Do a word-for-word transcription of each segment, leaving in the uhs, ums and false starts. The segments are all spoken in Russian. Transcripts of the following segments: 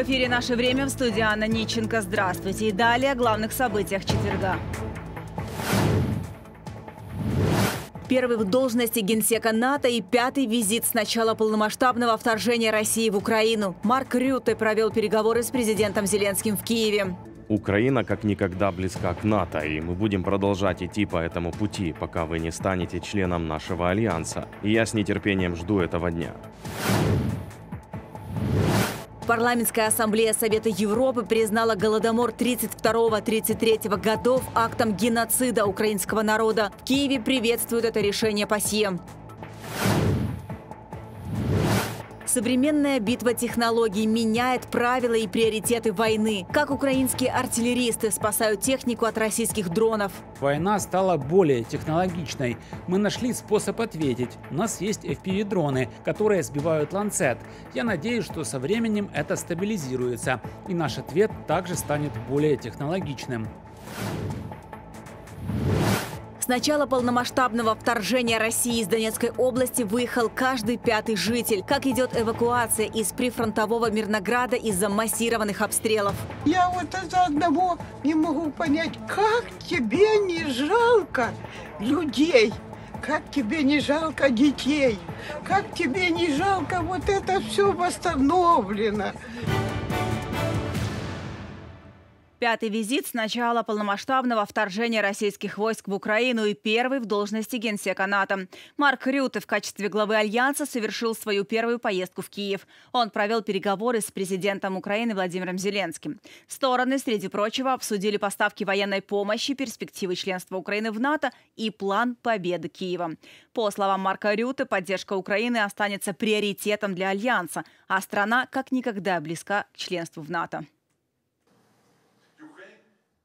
В эфире «Наше время», в студии Анна Ниченко. Здравствуйте. И далее о главных событиях четверга. Первый в должности генсека НАТО и пятый визит с начала полномасштабного вторжения России в Украину. Марк Рютте провел переговоры с президентом Зеленским в Киеве. Украина как никогда близка к НАТО, и мы будем продолжать идти по этому пути, пока вы не станете членом нашего альянса. И я с нетерпением жду этого дня. Парламентская ассамблея Совета Европы признала Голодомор тридцать второго — тридцать третьего годов актом геноцида украинского народа. В Киеве приветствуют это решение ПАСЕ. Современная битва технологий меняет правила и приоритеты войны. Как украинские артиллеристы спасают технику от российских дронов. Война стала более технологичной. Мы нашли способ ответить. У нас есть эф пи ви-дроны, которые сбивают Ланцет. Я надеюсь, что со временем это стабилизируется, и наш ответ также станет более технологичным. С начала полномасштабного вторжения России из Донецкой области выехал каждый пятый житель. Как идет эвакуация из прифронтового Мирнограда из-за массированных обстрелов? Я вот из-за одного не могу понять, как тебе не жалко людей, как тебе не жалко детей, как тебе не жалко вот это все восстановлено. Пятый визит с начала полномасштабного вторжения российских войск в Украину и первый в должности генсека НАТО. Марк Рютте в качестве главы Альянса совершил свою первую поездку в Киев. Он провел переговоры с президентом Украины Владимиром Зеленским. Стороны, среди прочего, обсудили поставки военной помощи, перспективы членства Украины в НАТО и план победы Киева. По словам Марка Рютте, поддержка Украины останется приоритетом для Альянса, а страна как никогда близка к членству в НАТО.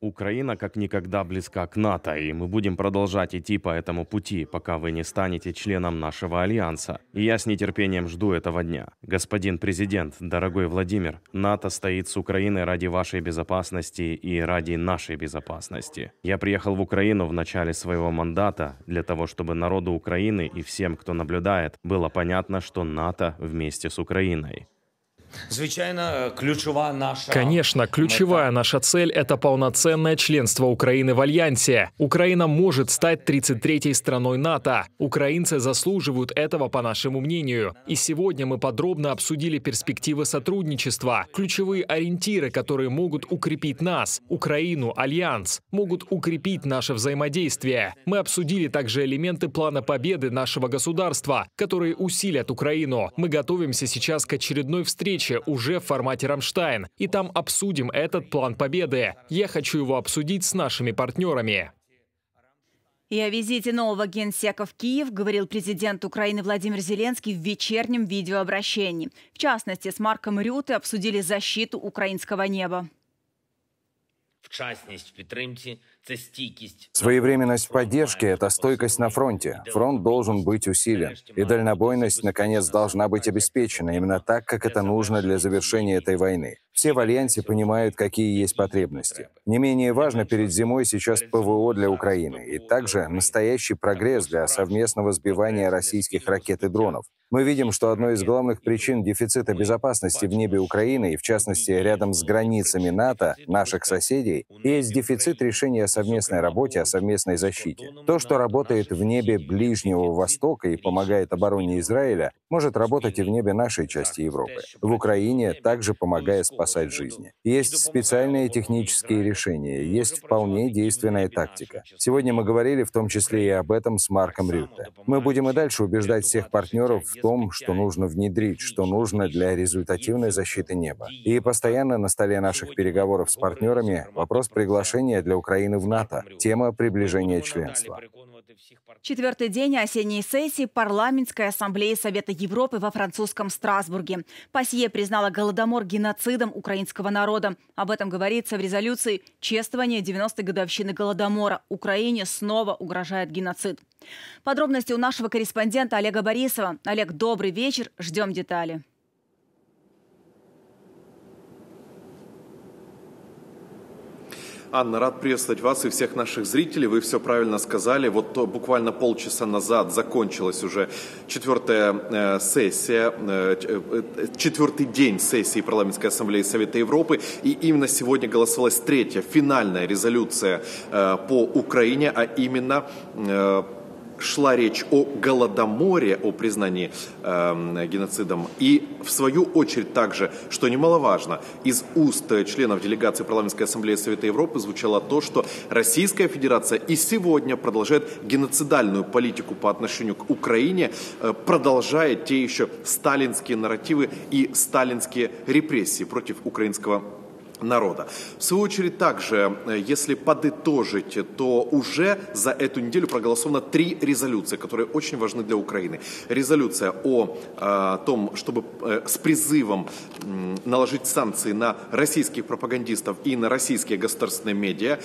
Украина как никогда близка к НАТО, и мы будем продолжать идти по этому пути, пока вы не станете членом нашего альянса. И я с нетерпением жду этого дня. Господин президент, дорогой Владимир, НАТО стоит с Украиной ради вашей безопасности и ради нашей безопасности. Я приехал в Украину в начале своего мандата для того, чтобы народу Украины и всем, кто наблюдает, было понятно, что НАТО вместе с Украиной. Конечно, ключевая наша цель – это полноценное членство Украины в Альянсе. Украина может стать тридцать третьей страной НАТО. Украинцы заслуживают этого, по нашему мнению. И сегодня мы подробно обсудили перспективы сотрудничества, ключевые ориентиры, которые могут укрепить нас, Украину, Альянс, могут укрепить наше взаимодействие. Мы обсудили также элементы плана победы нашего государства, которые усилят Украину. Мы готовимся сейчас к очередной встрече, уже в формате «Рамштайн», и там обсудим этот план победы. Я хочу его обсудить с нашими партнерами. И о визите нового генсека в Киев говорил президент Украины Владимир Зеленский в вечернем видеообращении. В частности, с Марком Рютте обсудили защиту украинского неба. Своевременность в поддержке – это стойкость на фронте. Фронт должен быть усилен. И дальнобойность, наконец, должна быть обеспечена именно так, как это нужно для завершения этой войны. Все в Альянсе понимают, какие есть потребности. Не менее важно перед зимой сейчас ПВО для Украины и также настоящий прогресс для совместного сбивания российских ракет и дронов. Мы видим, что одной из главных причин дефицита безопасности в небе Украины, и в частности рядом с границами НАТО, наших соседей, есть дефицит решения о совместной работе, о совместной защите. То, что работает в небе Ближнего Востока и помогает обороне Израиля, может работать и в небе нашей части Европы. В Украине, также помогая спасать жизни. Есть специальные технические решения, есть вполне действенная тактика. Сегодня мы говорили в том числе и об этом с Марком Рютте. Мы будем и дальше убеждать всех партнеров в том, что нужно внедрить, что нужно для результативной защиты неба. И постоянно на столе наших переговоров с партнерами вопрос приглашения для Украины в НАТО, тема приближения членства. Четвертый день осенней сессии Парламентской ассамблеи Совета Европы во французском Страсбурге. ПАСЕ признала Голодомор геноцидом украинского народа. Об этом говорится в резолюции «Чествование девяностой годовщины Голодомора. Украине снова угрожает геноцид». Подробности у нашего корреспондента Олега Борисова. Олег, добрый вечер. Ждем детали. Анна, рад приветствовать вас и всех наших зрителей. Вы все правильно сказали. Вот то, буквально полчаса назад закончилась уже четвертая э, сессия, э, четвертый день сессии Парламентской ассамблеи Совета Европы. И именно сегодня голосовалась третья, финальная резолюция э, по Украине, а именно... Э, шла речь о Голодоморе, о признании э, геноцидом. И в свою очередь также, что немаловажно, из уст членов делегации Парламентской ассамблеи Совета Европы звучало то, что Российская Федерация и сегодня продолжает геноцидальную политику по отношению к Украине, э, продолжая те еще сталинские нарративы и сталинские репрессии против украинского народа. В свою очередь также, если подытожить, то уже за эту неделю проголосовано три резолюции, которые очень важны для Украины. Резолюция о, о том, чтобы с призывом наложить санкции на российских пропагандистов и на российские государственные медиа.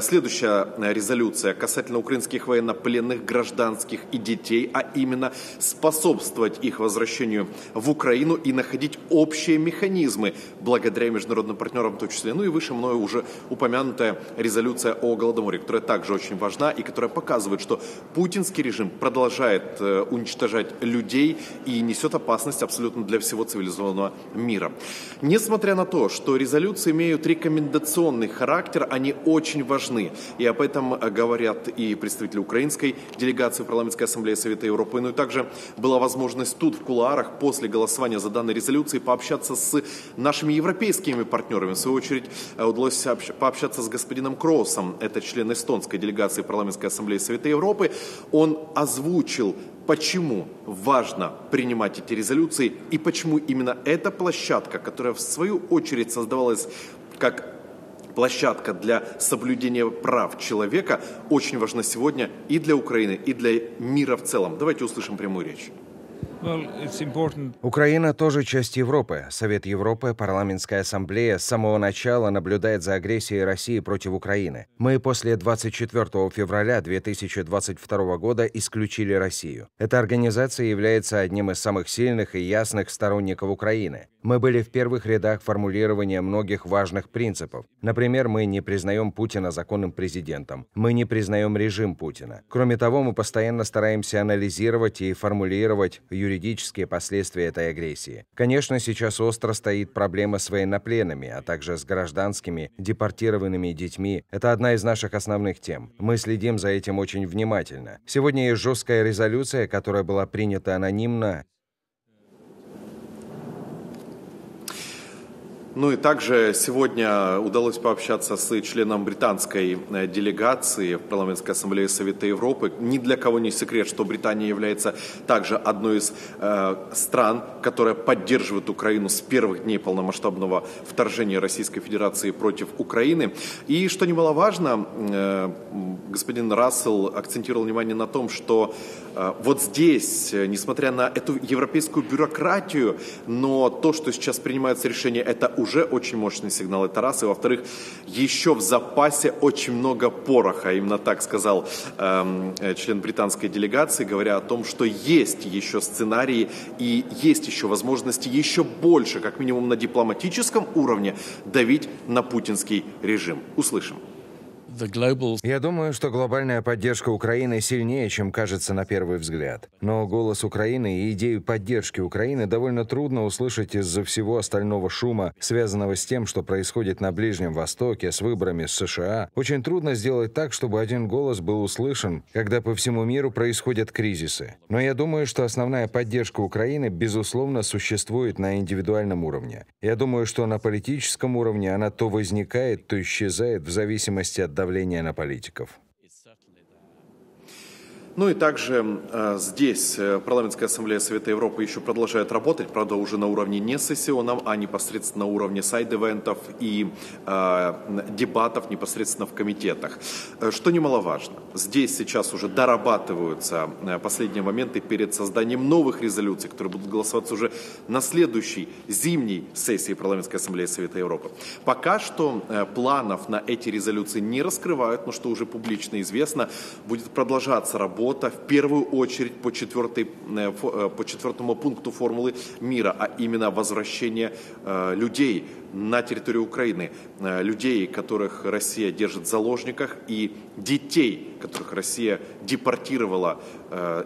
Следующая резолюция касательно украинских военнопленных, гражданских и детей, а именно способствовать их возвращению в Украину и находить общие механизмы благодаря международным партнерам в том числе. Ну и выше мною уже упомянутая резолюция о Голодоморе, которая также очень важна и которая показывает, что путинский режим продолжает уничтожать людей и несет опасность абсолютно для всего цивилизованного мира. Несмотря на то, что резолюции имеют рекомендационный характер, они очень важны. Важны. И об этом говорят и представители украинской делегации Парламентской ассамблеи Совета Европы. Ну и также была возможность тут, в кулуарах, после голосования за данной резолюцией, пообщаться с нашими европейскими партнерами. В свою очередь удалось пообщаться с господином Кроусом, это член эстонской делегации Парламентской ассамблеи Совета Европы. Он озвучил, почему важно принимать эти резолюции и почему именно эта площадка, которая в свою очередь создавалась как площадка для соблюдения прав человека, очень важна сегодня и для Украины, и для мира в целом. Давайте услышим прямую речь. Украина тоже часть Европы. Совет Европы, Парламентская ассамблея с самого начала наблюдает за агрессией России против Украины. Мы после двадцать четвёртого февраля две тысячи двадцать второго года исключили Россию. Эта организация является одним из самых сильных и ясных сторонников Украины. Мы были в первых рядах формулирования многих важных принципов. Например, мы не признаем Путина законным президентом. Мы не признаем режим Путина. Кроме того, мы постоянно стараемся анализировать и формулировать юридические юридические последствия этой агрессии. Конечно, сейчас остро стоит проблема с военнопленными, а также с гражданскими, депортированными детьми. Это одна из наших основных тем. Мы следим за этим очень внимательно. Сегодня есть жесткая резолюция, которая была принята анонимно. Ну и также сегодня удалось пообщаться с членом британской делегации в Парламентской ассамблее Совета Европы. Ни для кого не секрет, что Британия является также одной из э, стран, которая поддерживает Украину с первых дней полномасштабного вторжения Российской Федерации против Украины. И что немаловажно, э, господин Рассел акцентировал внимание на том, что э, вот здесь, несмотря на эту европейскую бюрократию, но то, что сейчас принимается решение, это у уже очень мощный сигнал, это раз. И, во-вторых, еще в запасе очень много пороха. Именно так сказал э, член британской делегации, говоря о том, что есть еще сценарии и есть еще возможности еще больше, как минимум на дипломатическом уровне, давить на путинский режим. Услышим. Я думаю, что глобальная поддержка Украины сильнее, чем кажется на первый взгляд. Но голос Украины и идею поддержки Украины довольно трудно услышать из-за всего остального шума, связанного с тем, что происходит на Ближнем Востоке, с выборами в США. Очень трудно сделать так, чтобы один голос был услышан, когда по всему миру происходят кризисы. Но я думаю, что основная поддержка Украины, безусловно, существует на индивидуальном уровне. Я думаю, что на политическом уровне она то возникает, то исчезает в зависимости от давление на политиков. Ну и также э, здесь э, Парламентская ассамблея Совета Европы еще продолжает работать, правда, уже на уровне не сессионном, а непосредственно на уровне сайд-эвентов и э, дебатов непосредственно в комитетах. Что немаловажно, здесь сейчас уже дорабатываются последние моменты перед созданием новых резолюций, которые будут голосоваться уже на следующей зимней сессии Парламентской ассамблеи Совета Европы. Пока что э, планов на эти резолюции не раскрывают, но что уже публично известно, будет продолжаться работа работа в первую очередь по, четвертой, по четвертому пункту формулы мира, а именно возвращение людей на территорию Украины, людей, которых Россия держит в заложниках, и детей, которых Россия депортировала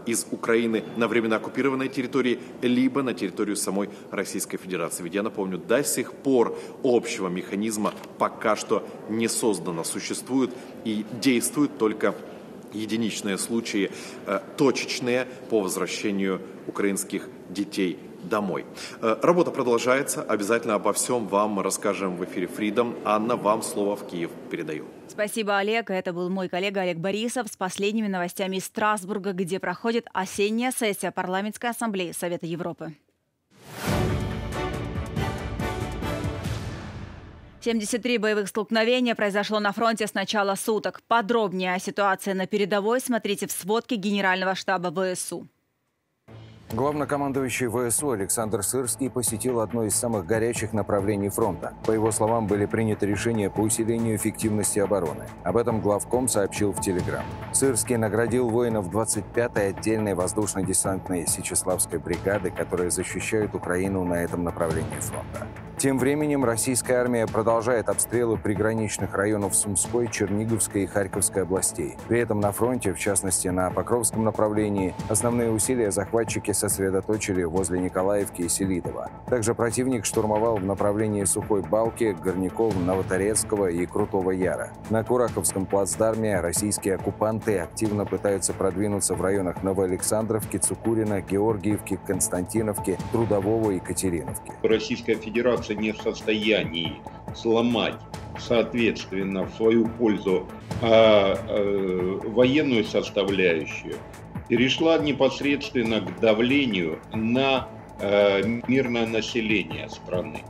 из Украины на временно оккупированной территории, либо на территорию самой Российской Федерации. Ведь я напомню, до сих пор общего механизма пока что не создано. Существует и действует только единичные случаи, точечные, по возвращению украинских детей домой. Работа продолжается. Обязательно обо всем вам расскажем в эфире Freedom. Анна, вам слово в Киев передаю. Спасибо, Олег. Это был мой коллега Олег Борисов с последними новостями из Страсбурга, где проходит осенняя сессия Парламентской ассамблеи Совета Европы. семьдесят три боевых столкновения произошло на фронте с начала суток. Подробнее о ситуации на передовой смотрите в сводке Генерального штаба ВСУ. Главнокомандующий ВСУ Александр Сырский посетил одно из самых горячих направлений фронта. По его словам, были приняты решения по усилению эффективности обороны. Об этом главком сообщил в Телеграм. Сырский наградил воинов двадцать пятой отдельной воздушно-десантной Сичеславской бригады, которые защищают Украину на этом направлении фронта. Тем временем российская армия продолжает обстрелы приграничных районов Сумской, Черниговской и Харьковской областей. При этом на фронте, в частности на Покровском направлении, основные усилия захватчики сосредоточили возле Николаевки и Селидова. Также противник штурмовал в направлении Сухой Балки, Горняков, Новоторецкого и Крутого Яра. На Кураховском плацдарме российские оккупанты активно пытаются продвинуться в районах Новоалександровки, Цукурина, Георгиевки, Константиновки, Трудового и Катериновки. Российская Федерация не в состоянии сломать, соответственно, в свою пользу а, а, военную составляющую, перешла непосредственно к давлению на а, мирное население страны.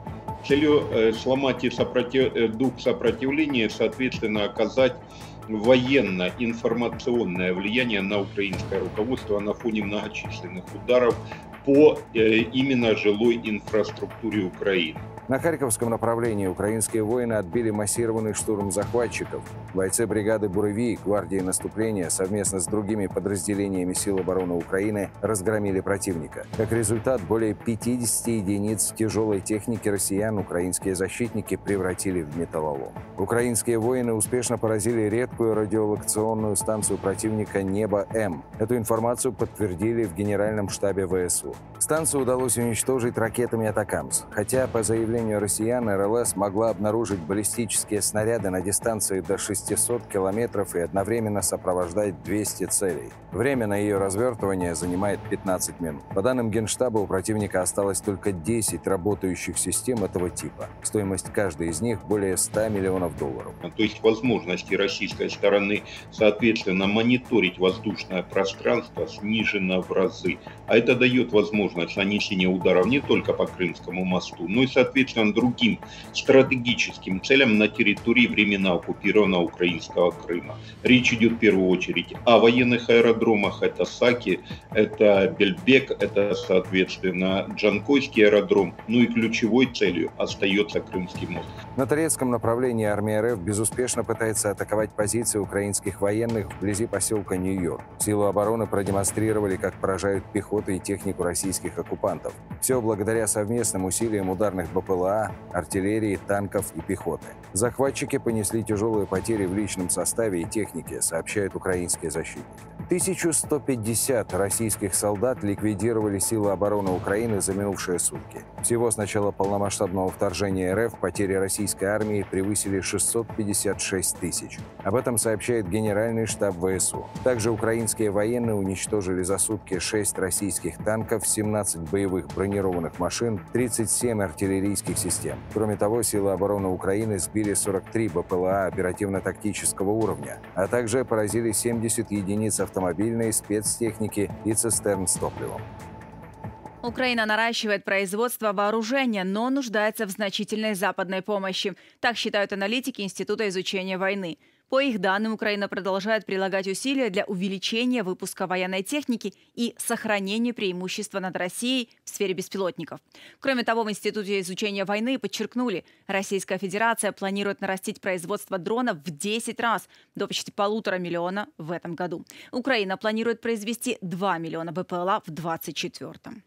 Целью а, сломать и сопротив... дух сопротивления, соответственно, оказать военно-информационное влияние на украинское руководство на фоне многочисленных ударов по э, именно жилой инфраструктуре Украины. На Харьковском направлении украинские воины отбили массированный штурм захватчиков. Бойцы бригады Бур-Ви и Гвардии наступления совместно с другими подразделениями сил обороны Украины разгромили противника. Как результат, более пятидесяти единиц тяжелой техники россиян украинские защитники превратили в металлолом. Украинские воины успешно поразили редкую радиолокационную станцию противника «Небо М». Эту информацию подтвердили в Генеральном штабе ВСУ. Станцию удалось уничтожить ракетами «Атакамс», хотя, по заявлению россиян, РЛС могла обнаружить баллистические снаряды на дистанции до шестисот километров и одновременно сопровождать двести целей. Время на ее развертывание занимает пятнадцать минут. По данным Генштаба, у противника осталось только десять работающих систем этого типа. Стоимость каждой из них более ста миллионов долларов. То есть возможности российской стороны, соответственно, мониторить воздушное пространство снижено в разы. А это дает возможность нанесения ударов не только по Крымскому мосту, но и, соответственно, другим стратегическим целям на территории временно оккупированного украинского Крыма. Речь идет в первую очередь о военных аэродромах, это Саки, это Бельбек, это, соответственно, Джанкойский аэродром, ну и ключевой целью остается Крымский мост. На Торецком направлении армия РФ безуспешно пытается атаковать позиции украинских военных вблизи поселка Нью-Йорк. Силы обороны продемонстрировали, как поражают пехоту и технику российских оккупантов. Все благодаря совместным усилиям ударных БПЛА, артиллерии, танков и пехоты. Захватчики понесли тяжелые потери в личном составе и технике, сообщают украинские защитники. тысяча сто пятьдесят российских солдат ликвидировали силы обороны Украины за минувшие сутки. Всего с начала полномасштабного вторжения РФ потери российской армии превысили шестьсот пятьдесят шесть тысяч. Об этом сообщает Генеральный штаб ВСУ. Также украинские военные уничтожили за сутки шесть российских танков, семнадцать боевых бронированных машин, тридцать семь артиллерийских систем. Кроме того, силы обороны Украины сбили сорок три БПЛА оперативно-тактического уровня, а также поразили семьдесят единиц автомобильной, спецтехники и цистерн с топливом. Украина наращивает производство вооружения, но нуждается в значительной западной помощи. Так считают аналитики Института изучения войны. По их данным, Украина продолжает прилагать усилия для увеличения выпуска военной техники и сохранения преимущества над Россией в сфере беспилотников. Кроме того, в Институте изучения войны подчеркнули, Российская Федерация планирует нарастить производство дронов в десять раз до почти полутора миллиона в этом году. Украина планирует произвести два миллиона БПЛА в две тысячи двадцать четвёртом.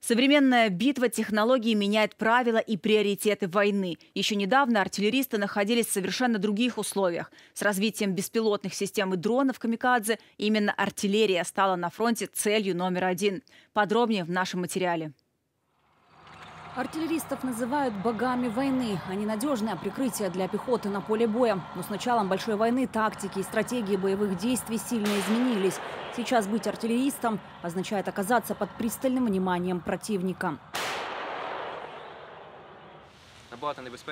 Современная битва технологий меняет правила и приоритеты войны. Еще недавно артиллеристы находились в совершенно других условиях. С развитием беспилотных систем и дронов «Камикадзе» именно артиллерия стала на фронте целью номер один. Подробнее в нашем материале. Артиллеристов называют богами войны. Они надежное прикрытие для пехоты на поле боя. Но с началом большой войны тактики и стратегии боевых действий сильно изменились. Сейчас быть артиллеристом означает оказаться под пристальным вниманием противника.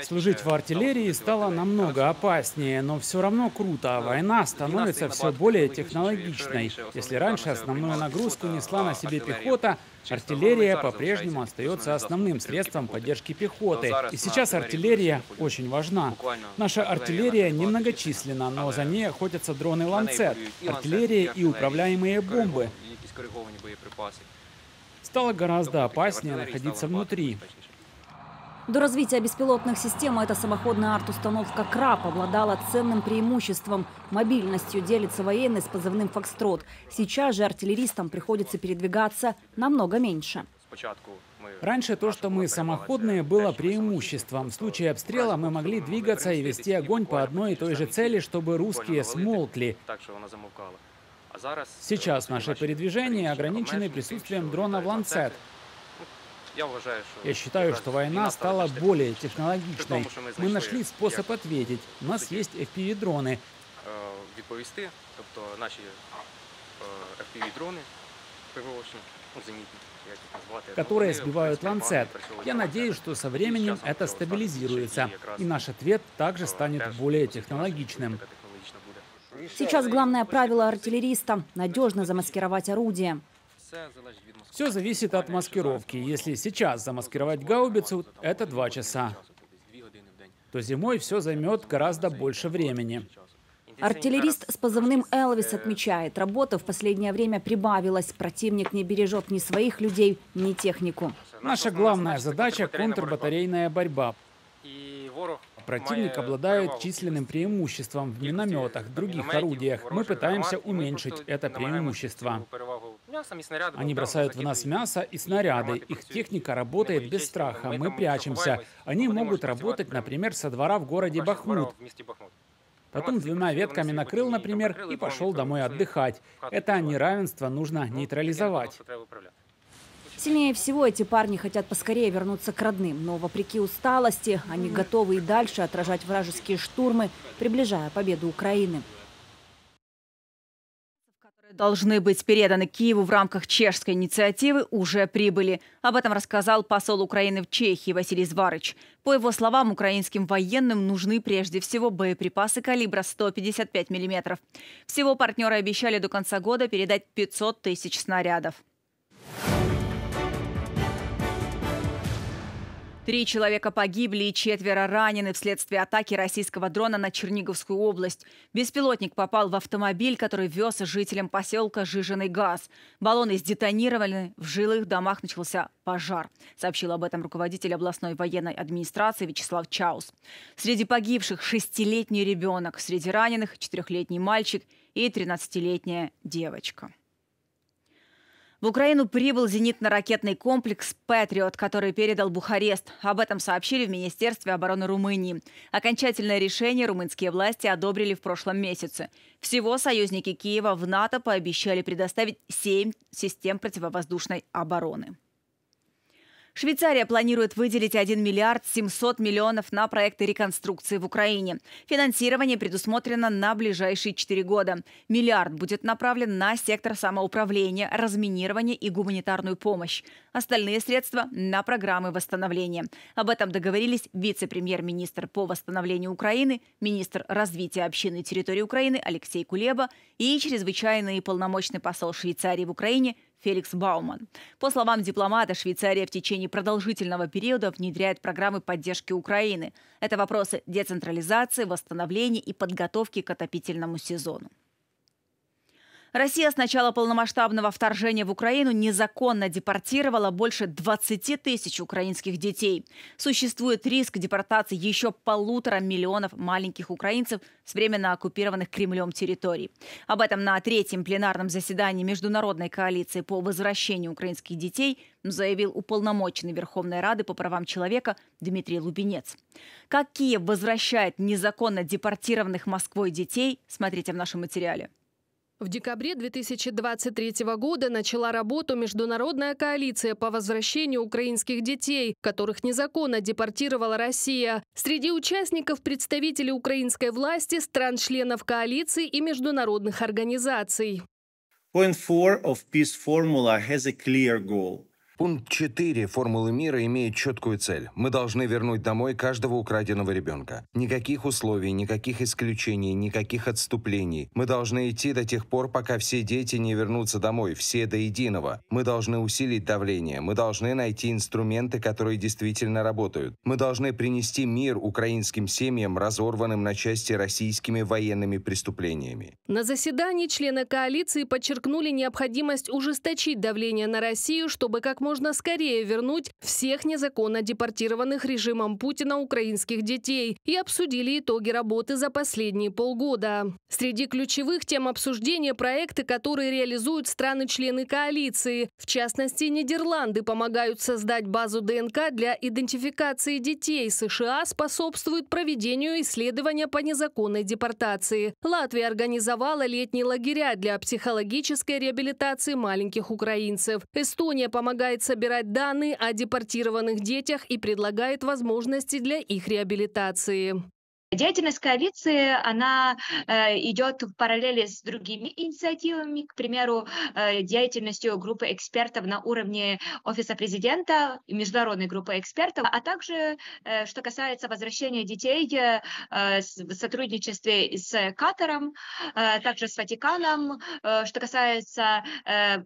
Служить в артиллерии стало намного опаснее, но все равно круто. Война становится все более технологичной. Если раньше основную нагрузку несла на себе пехота, артиллерия по-прежнему остается основным средством поддержки пехоты. И сейчас артиллерия очень важна. Наша артиллерия немногочисленна, но за ней охотятся дроны «Ланцет», артиллерия и управляемые бомбы. Стало гораздо опаснее находиться внутри. До развития беспилотных систем эта самоходная арт-установка «Краб» обладала ценным преимуществом. Мобильностью делится военный с позывным «Фокстрот». Сейчас же артиллеристам приходится передвигаться намного меньше. Раньше то, что мы самоходные, было преимуществом. В случае обстрела мы могли двигаться и вести огонь по одной и той же цели, чтобы русские смолкли. Сейчас наши передвижения ограничены присутствием дронов «Ланцет». Я считаю, что война стала более технологичной. Мы нашли способ ответить. У нас есть эф пи ви-дроны. Которые сбивают «Ланцет». Я надеюсь, что со временем это стабилизируется. И наш ответ также станет более технологичным. Сейчас главное правило артиллериста – надежно замаскировать орудие. Все зависит от маскировки. Если сейчас замаскировать гаубицу, это два часа, то зимой все займет гораздо больше времени. Артиллерист с позывным «Элвис» отмечает, работы в последнее время прибавилось. Противник не бережет ни своих людей, ни технику. Наша главная задача – контрбатарейная борьба. Противник обладает численным преимуществом в минометах, других орудиях. Мы пытаемся уменьшить это преимущество. Они бросают в нас мясо и снаряды. Их техника работает без страха. Мы прячемся. Они могут работать, например, со двора в городе Бахмут. Потом двумя ветками накрыл, например, и пошел домой отдыхать. Это неравенство нужно нейтрализовать. Сильнее всего эти парни хотят поскорее вернуться к родным, но вопреки усталости они готовы и дальше отражать вражеские штурмы, приближая победу Украины. Которые должны быть переданы Киеву в рамках чешской инициативы, уже прибыли. Об этом рассказал посол Украины в Чехии Василий Зварыч. По его словам, украинским военным нужны прежде всего боеприпасы калибра сто пятьдесят пять миллиметров. Всего партнеры обещали до конца года передать пятьсот тысяч снарядов. Три человека погибли и четверо ранены вследствие атаки российского дрона на Черниговскую область. Беспилотник попал в автомобиль, который вез жителям поселка жиженый газ. Баллоны сдетонировали, в жилых домах начался пожар, сообщил об этом руководитель областной военной администрации Вячеслав Чаус. Среди погибших шестилетний ребенок, среди раненых четырехлетний мальчик и тринадцатилетняя девочка. В Украину прибыл зенитно-ракетный комплекс «Патриот», который передал Бухарест. Об этом сообщили в Министерстве обороны Румынии. Окончательное решение румынские власти одобрили в прошлом месяце. Всего союзники Киева в НАТО пообещали предоставить семь систем противовоздушной обороны. Швейцария планирует выделить один миллиард семьсот миллионов на проекты реконструкции в Украине. Финансирование предусмотрено на ближайшие четыре года. Миллиард будет направлен на сектор самоуправления, разминирование и гуманитарную помощь. Остальные средства – на программы восстановления. Об этом договорились вице-премьер-министр по восстановлению Украины, министр развития общины и территории Украины Алексей Кулеба и чрезвычайный и полномочный посол Швейцарии в Украине Феликс Бауман. По словам дипломата, Швейцария в течение продолжительного периода внедряет программы поддержки Украины. Это вопросы децентрализации, восстановления и подготовки к отопительному сезону. Россия с начала полномасштабного вторжения в Украину незаконно депортировала больше двадцати тысяч украинских детей. Существует риск депортации еще полутора миллионов маленьких украинцев с временно оккупированных Кремлем территорий. Об этом на третьем пленарном заседании Международной коалиции по возвращению украинских детей заявил уполномоченный Верховной Рады по правам человека Дмитрий Лубенец. Как Киев возвращает незаконно депортированных Москвой детей, смотрите в нашем материале. В декабре две тысячи двадцать третьего года начала работу Международная коалиция по возвращению украинских детей, которых незаконно депортировала Россия. Среди участников представители украинской власти, стран-членов коалиции и международных организаций. Пункт четыре формулы мира имеет четкую цель. Мы должны вернуть домой каждого украденного ребенка. Никаких условий, никаких исключений, никаких отступлений. Мы должны идти до тех пор, пока все дети не вернутся домой, все до единого. Мы должны усилить давление. Мы должны найти инструменты, которые действительно работают. Мы должны принести мир украинским семьям, разорванным на части российскими военными преступлениями. На заседании члены коалиции подчеркнули необходимость ужесточить давление на Россию, чтобы как можно можно скорее вернуть всех незаконно депортированных режимом Путина украинских детей и обсудили итоги работы за последние полгода. Среди ключевых тем обсуждения проекты, которые реализуют страны-члены коалиции. В частности, Нидерланды помогают создать базу ДНК для идентификации детей. США способствуют проведению исследования по незаконной депортации. Латвия организовала летние лагеря для психологической реабилитации маленьких украинцев. Эстония помогает собирать данные о депортированных детях и предлагает возможности для их реабилитации. Деятельность коалиции, она идет в параллели с другими инициативами, к примеру, деятельностью группы экспертов на уровне Офиса президента, международной группы экспертов, а также, что касается возвращения детей в сотрудничестве с Катаром, также с Ватиканом, что касается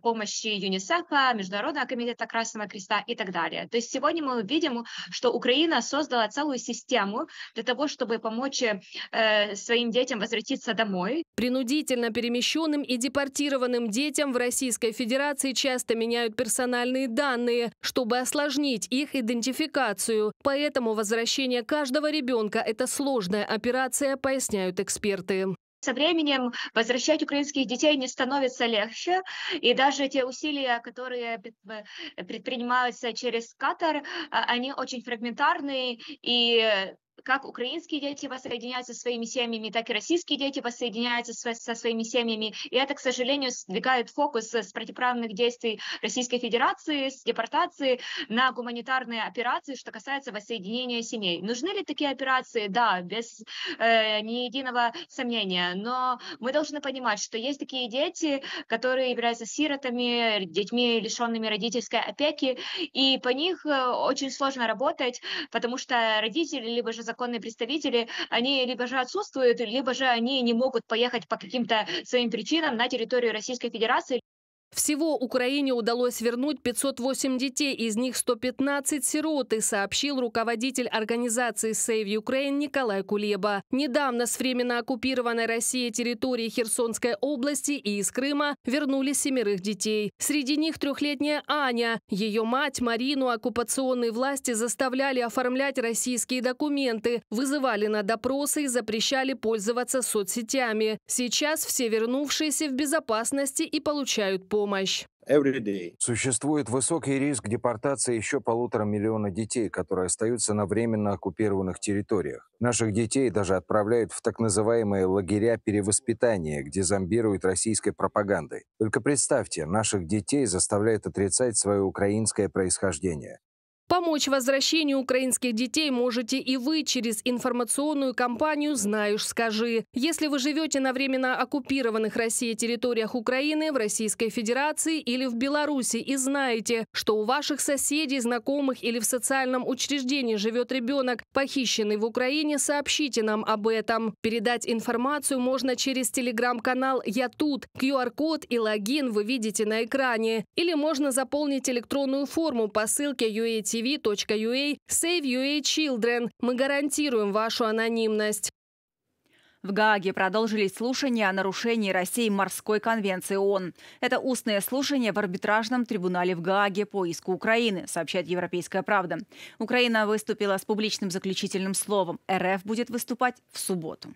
помощи ЮНИСЕФа, Международного комитета Красного Креста и так далее. То есть сегодня мы видим, что Украина создала целую систему для того, чтобы помочь помочь э, своим детям возвратиться домой. Принудительно перемещенным и депортированным детям в Российской Федерации часто меняют персональные данные, чтобы осложнить их идентификацию. Поэтому возвращение каждого ребенка – это сложная операция, поясняют эксперты. Со временем возвращать украинских детей не становится легче, и даже те усилия, которые предпринимаются через Катар, они очень фрагментарные, и как украинские дети воссоединяются со своими семьями, так и российские дети воссоединяются со своими семьями. И это, к сожалению, сдвигает фокус с противоправных действий Российской Федерации, с депортации на гуманитарные операции, что касается воссоединения семей. Нужны ли такие операции? Да, без э, ни единого сомнения. Но мы должны понимать, что есть такие дети, которые являются сиротами, детьми, лишенными родительской опеки, и по них очень сложно работать, потому что родители либо же законные представители, они либо же отсутствуют, либо же они не могут поехать по каким-то своим причинам на территорию Российской Федерации. Всего Украине удалось вернуть пятьсот восемь детей, из них сто пятнадцать сироты, сообщил руководитель организации Save Ukraine Николай Кулеба. Недавно с временно оккупированной Россией территории Херсонской области и из Крыма вернули семерых детей. Среди них трехлетняя Аня. Ее мать Марину оккупационные власти заставляли оформлять российские документы, вызывали на допросы и запрещали пользоваться соцсетями. Сейчас все вернувшиеся в безопасности и получают помощь. Существует высокий риск депортации еще полутора миллиона детей, которые остаются на временно оккупированных территориях. Наших детей даже отправляют в так называемые лагеря перевоспитания, где зомбируют российской пропагандой. Только представьте, наших детей заставляют отрицать свое украинское происхождение. Помочь возвращению украинских детей можете и вы через информационную кампанию «Знаешь, скажи». Если вы живете на временно оккупированных Россией территориях Украины, в Российской Федерации или в Беларуси и знаете, что у ваших соседей, знакомых или в социальном учреждении живет ребенок, похищенный в Украине, сообщите нам об этом. Передать информацию можно через телеграм-канал «Я тут». ку ар-код и логин вы видите на экране. Или можно заполнить электронную форму по ссылке ю эй ти ви точка ю эй слэш сейв ю эй чилдрен. Мы гарантируем вашу анонимность. В Гааге продолжились слушания о нарушении России морской конвенции ООН. Это устное слушание в арбитражном трибунале в Гааге по иску Украины, сообщает «Европейская правда». Украина выступила с публичным заключительным словом. эр эф будет выступать в субботу.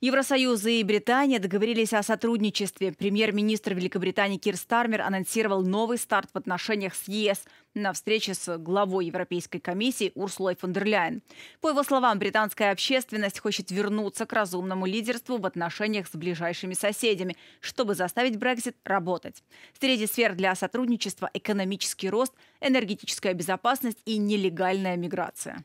Евросоюз и Британия договорились о сотрудничестве. Премьер-министр Великобритании Кир Стармер анонсировал новый старт в отношениях с ЕС на встрече с главой Европейской комиссии Урсулой фон дер Ляйен. По его словам, британская общественность хочет вернуться к разумному лидерству в отношениях с ближайшими соседями, чтобы заставить Брексит работать. Среди сфер для сотрудничества – экономический рост, энергетическая безопасность и нелегальная миграция.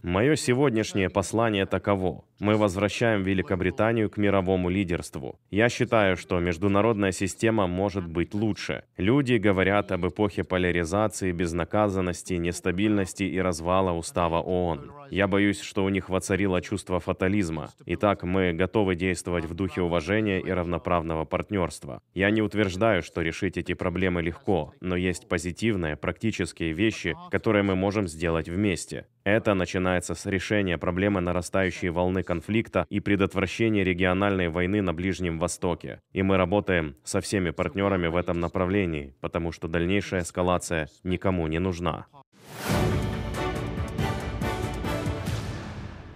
Мое сегодняшнее послание таково. Мы возвращаем Великобританию к мировому лидерству. Я считаю, что международная система может быть лучше. Люди говорят об эпохе поляризации, безнаказанности, нестабильности и развала устава ООН. Я боюсь, что у них воцарило чувство фатализма. Итак, мы готовы действовать в духе уважения и равноправного партнерства. Я не утверждаю, что решить эти проблемы легко, но есть позитивные, практические вещи, которые мы можем сделать вместе. Это начинается с решения проблемы нарастающей волны конфликта и предотвращения региональной войны на Ближнем Востоке. И мы работаем со всеми партнерами в этом направлении, потому что дальнейшая эскалация никому не нужна.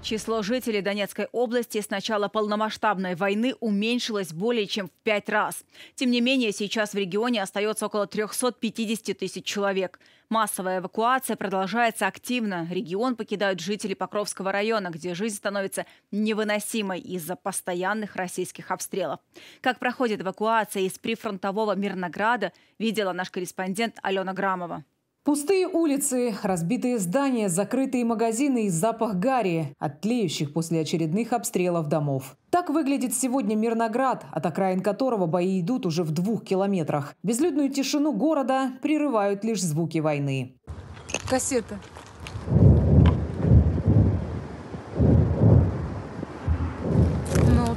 Число жителей Донецкой области с начала полномасштабной войны уменьшилось более чем в пять раз. Тем не менее, сейчас в регионе остается около трёхсот пятидесяти тысяч человек. Массовая эвакуация продолжается активно. Регион покидают жители Покровского района, где жизнь становится невыносимой из-за постоянных российских обстрелов. Как проходит эвакуация из прифронтового Мирнограда, видела наш корреспондент Алена Грамова. Пустые улицы, разбитые здания, закрытые магазины и запах гари от тлеющих после очередных обстрелов домов. Так выглядит сегодня Мирноград, от окраин которого бои идут уже в двух километрах. Безлюдную тишину города прерывают лишь звуки войны. Кассета.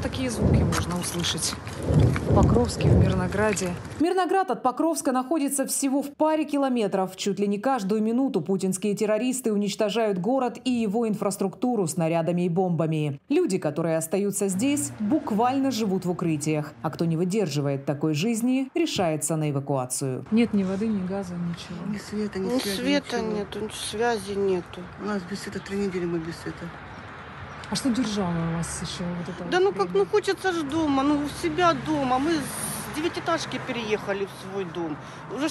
Такие звуки можно услышать в Покровске, в Мирнограде. Мирноград от Покровска находится всего в паре километров. Чуть ли не каждую минуту путинские террористы уничтожают город и его инфраструктуру снарядами и бомбами. Люди, которые остаются здесь, буквально живут в укрытиях. А кто не выдерживает такой жизни, решается на эвакуацию. Нет ни воды, ни газа, ничего. Ни света, ни, ни связи, света нету, связи нету. У нас без света три недели, мы без света. А что держало у вас еще? Вот это да вот ну время? Как, ну хочется же дома, ну у себя дома. Мы с девятиэтажки переехали в свой дом. Уже,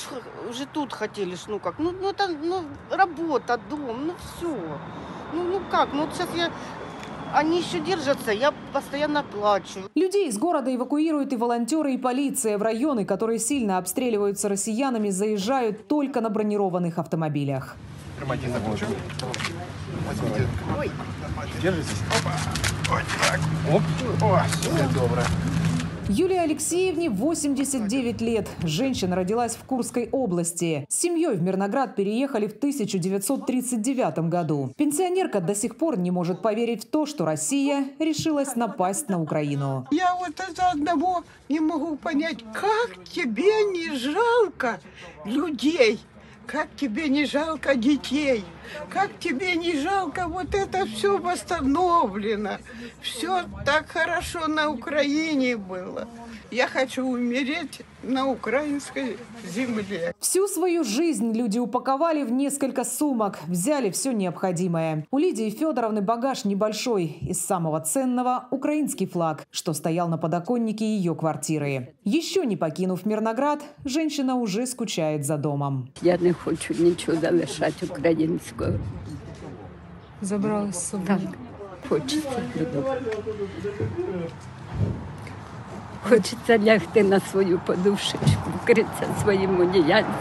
уже тут хотели, ну как, ну, ну это ну, работа, дом, ну все. Ну, ну как, ну вот сейчас я... Они еще держатся, я постоянно плачу. Людей из города эвакуируют и волонтеры, и полиция. В районы, которые сильно обстреливаются россиянами, заезжают только на бронированных автомобилях. Ой. Держитесь. Опа. Вот так. Оп. О, все добро. Юлии Алексеевне восемьдесят девять лет. Женщина родилась в Курской области. С семьей в Мирноград переехали в тысяча девятьсот тридцать девятом году. Пенсионерка до сих пор не может поверить в то, что Россия решилась напасть на Украину. Я вот из-за одного не могу понять, как тебе не жалко людей. Как тебе не жалко детей? Как тебе не жалко? Вот это все восстановлено. Все так хорошо на Украине было. Я хочу умереть на украинской земле. Всю свою жизнь люди упаковали в несколько сумок. Взяли все необходимое. У Лидии Федоровны багаж небольшой. Из самого ценного – украинский флаг, что стоял на подоконнике ее квартиры. Еще не покинув Мирноград, женщина уже скучает за домом. Я не хочу ничего залишать украинского. Забрала с собой. Так, хочется. Хочеться лягти на свою подушечку, вкрыться своим одеяльцем.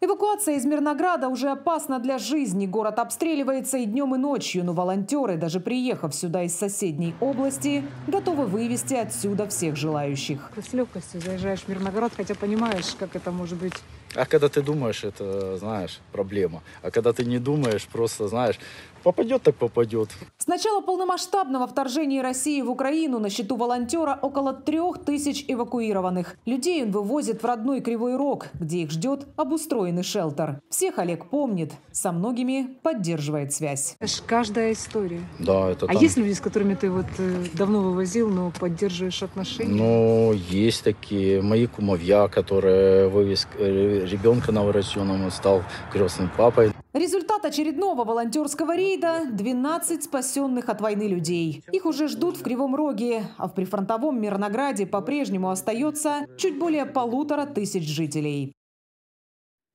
Эвакуация из Мирнограда уже опасна для жизни. Город обстреливается и днем, и ночью. Но волонтеры, даже приехав сюда из соседней области, готовы вывести отсюда всех желающих. Ты с легкостью заезжаешь в Мирноград, хотя понимаешь, как это может быть. А когда ты думаешь, это, знаешь, проблема. А когда ты не думаешь, просто, знаешь, попадет так попадет. С начала полномасштабного вторжения России в Украину на счету волонтера около трех тысяч эвакуированных. Людей он вывозит в родной Кривой Рог, где их ждет обустроенный шелтер. Всех Олег помнит, со многими поддерживает связь. Это ж каждая история. Да, это. А там... есть люди, с которыми ты вот давно вывозил, но поддерживаешь отношения? Ну, есть такие. Мои кумовья, которые вывез... ребенка новорожденного, стал крестным папой. Результат очередного волонтерского рейда – двенадцать спасенных от войны людей. Их уже ждут в Кривом Роге, а в прифронтовом Мирнограде по-прежнему остается чуть более полутора тысяч жителей.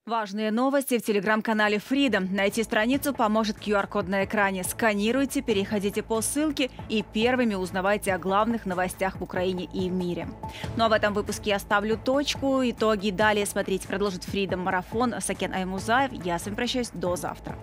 Важные новости в телеграм-канале Freedom. Найти страницу поможет ку ар код на экране. Сканируйте, переходите по ссылке и первыми узнавайте о главных новостях в Украине и мире. Ну а в этом выпуске я ставлю точку. Итоги далее смотрите. Продолжит Freedom марафон Сакен Аймузаев. Я с вами прощаюсь до завтра.